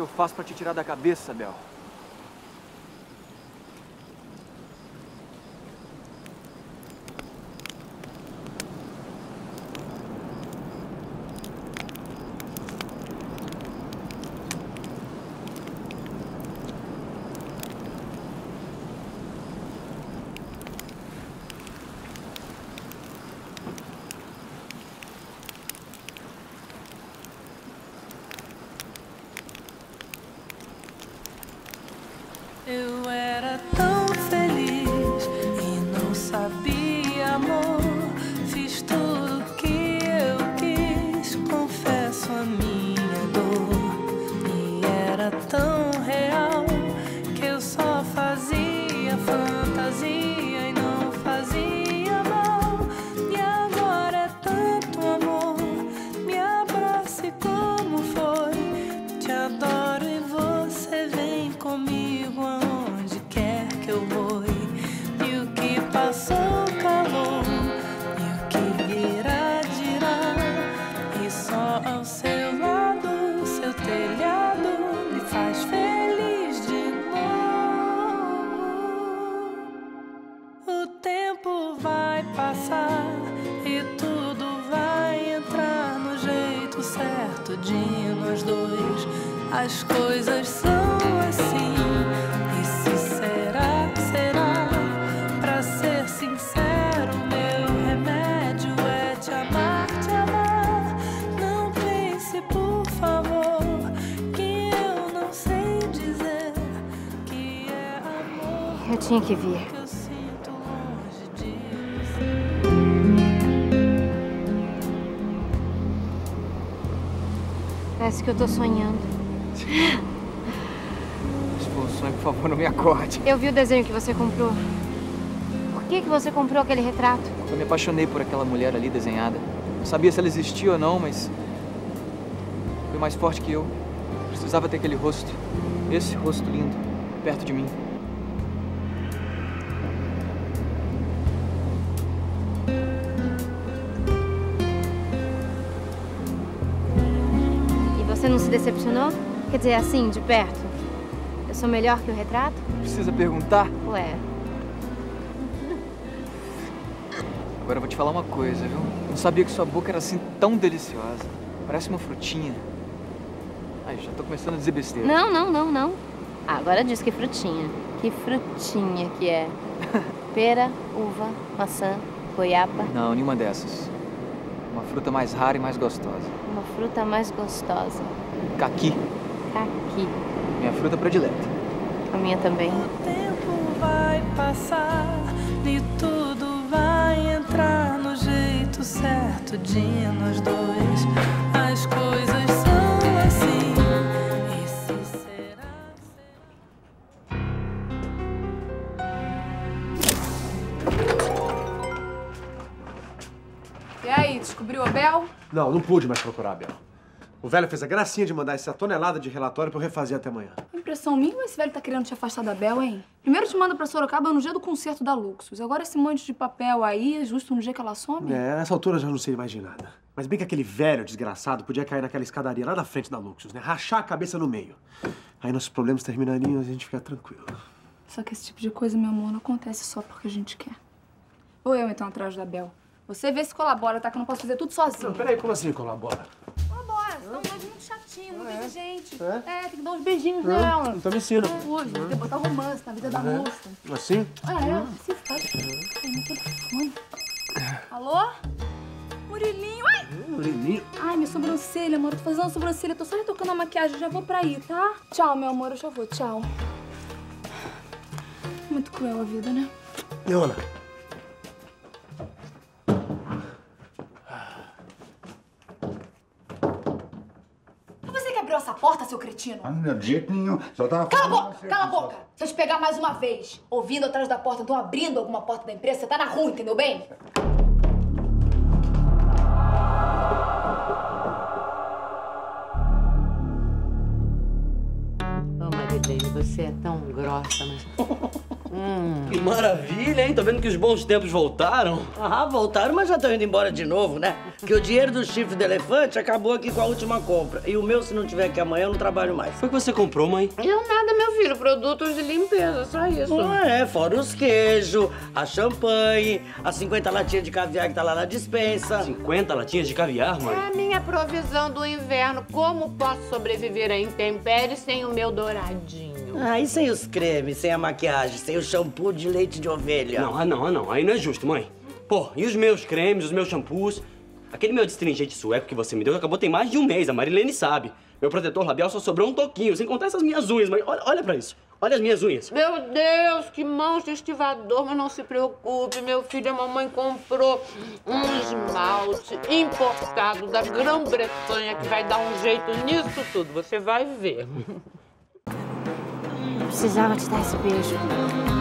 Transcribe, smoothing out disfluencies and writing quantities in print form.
que eu faço pra te tirar da cabeça, Bel? Eu era tão feliz e não sabia, amor. Fiz tudo o que eu quis, confesso a minha dor. E era tão real que eu só fazia fantasia e não fazia mal. E agora é tanto amor, me abrace como foi. Te adoro e você vem comigo amor. Passou calor e o que virá dirá, e só ao seu lado, seu telhado me faz feliz de novo. O tempo vai passar e tudo vai entrar no jeito certo de nós dois. As coisas são assim e se será, será. Pra ser sincero, meu remédio é te amar, te amar. Não pense, por favor, que eu não sei dizer que é amor. Eu tinha que vir. Que eu sinto longe de você. Parece que eu tô sonhando. Mas pô, sonho, por favor, não me acorde. Eu vi o desenho que você comprou. Por que você comprou aquele retrato? Eu me apaixonei por aquela mulher ali desenhada. Não sabia se ela existia ou não, mas foi mais forte que eu. Precisava ter aquele rosto, esse rosto lindo, perto de mim. E você não se decepcionou? Quer dizer, assim, de perto? Eu sou melhor que o retrato? Precisa perguntar? Ué... Agora eu vou te falar uma coisa, viu? Não sabia que sua boca era assim tão deliciosa. Parece uma frutinha. Ai, já tô começando a dizer besteira. Não, não, não, não. Ah, agora diz que frutinha. Que frutinha que é. Pera, uva, maçã, goiaba. Não, nenhuma dessas. Uma fruta mais rara e mais gostosa. Uma fruta mais gostosa. Caqui. Caqui. Minha fruta predileta. A minha também. O tempo vai passar e tudo vai entrar no jeito certo de nós dois. As coisas são assim. Esse será. E aí, descobriu a Bel? Não, não pude mais procurar a Bel. O velho fez a gracinha de mandar essa tonelada de relatório pra eu refazer até amanhã. Impressão minha ou esse velho tá querendo te afastar da Bel, hein? Primeiro te manda pra Sorocaba no dia do concerto da Luxus. Agora esse monte de papel aí é justo no dia que ela some? É, nessa altura eu já não sei mais de nada. Mas bem que aquele velho desgraçado podia cair naquela escadaria lá na frente da Luxus, né? Rachar a cabeça no meio. Aí nossos problemas terminariam e a gente fica tranquilo. Só que esse tipo de coisa, meu amor, não acontece só porque a gente quer. Vou eu, então, atrás da Bel. Você vê se colabora, tá? Que eu não posso fazer tudo sozinho. Não, peraí, como assim colabora? São dois muito chatinhos, não vejo gente. É, tem que dar uns beijinhos nela. Então me ensina. Hoje, tem que botar romance na vida da moça. Assim? Assim faz. Tem no telefone. Alô? Murilinho, ai! Murilinho? Ai, minha sobrancelha, amor. Eu tô fazendo uma sobrancelha, tô só retocando a maquiagem. Já vou pra aí, tá? Tchau, meu amor, eu já vou, tchau. Muito cruel a vida, né? Leona. Essa porta, seu cretino? Ah, não, de jeito nenhum. Só tava... Cala a boca! Cala a boca! Se eu te pegar mais uma vez ouvindo atrás da porta, então abrindo alguma porta da empresa, você tá na rua, entendeu bem? Ô, Marilene, você é tão grossa, mas... Que maravilha, hein? Tô vendo que os bons tempos voltaram. Ah, voltaram, mas já estão indo embora de novo, né? Porque o dinheiro do chifre do elefante acabou aqui com a última compra. E o meu, se não tiver aqui amanhã, eu não trabalho mais. Foi que você comprou, mãe? Eu nada, meu filho. Produtos de limpeza, só isso. É, fora os queijos, a champanhe, as 50 latinhas de caviar que tá lá na dispensa. 50 latinhas de caviar, mãe? É a minha provisão do inverno. Como posso sobreviver a intempéries sem o meu douradinho? Ah, e sem os cremes, sem a maquiagem, sem o shampoo de leite de ovelha? Não, não. Aí não é justo, mãe. Pô, e os meus cremes, os meus shampoos? Aquele meu destringente sueco que você me deu acabou tem mais de um mês, a Marilene sabe. Meu protetor labial só sobrou um toquinho, sem contar essas minhas unhas, mãe. Olha pra isso. Olha as minhas unhas. Meu Deus, que mãos de estivador, mas não se preocupe, meu filho. A mamãe comprou um esmalte importado da Grã-Bretanha que vai dar um jeito nisso tudo. Você vai ver. Eu precisava te dar esse beijo.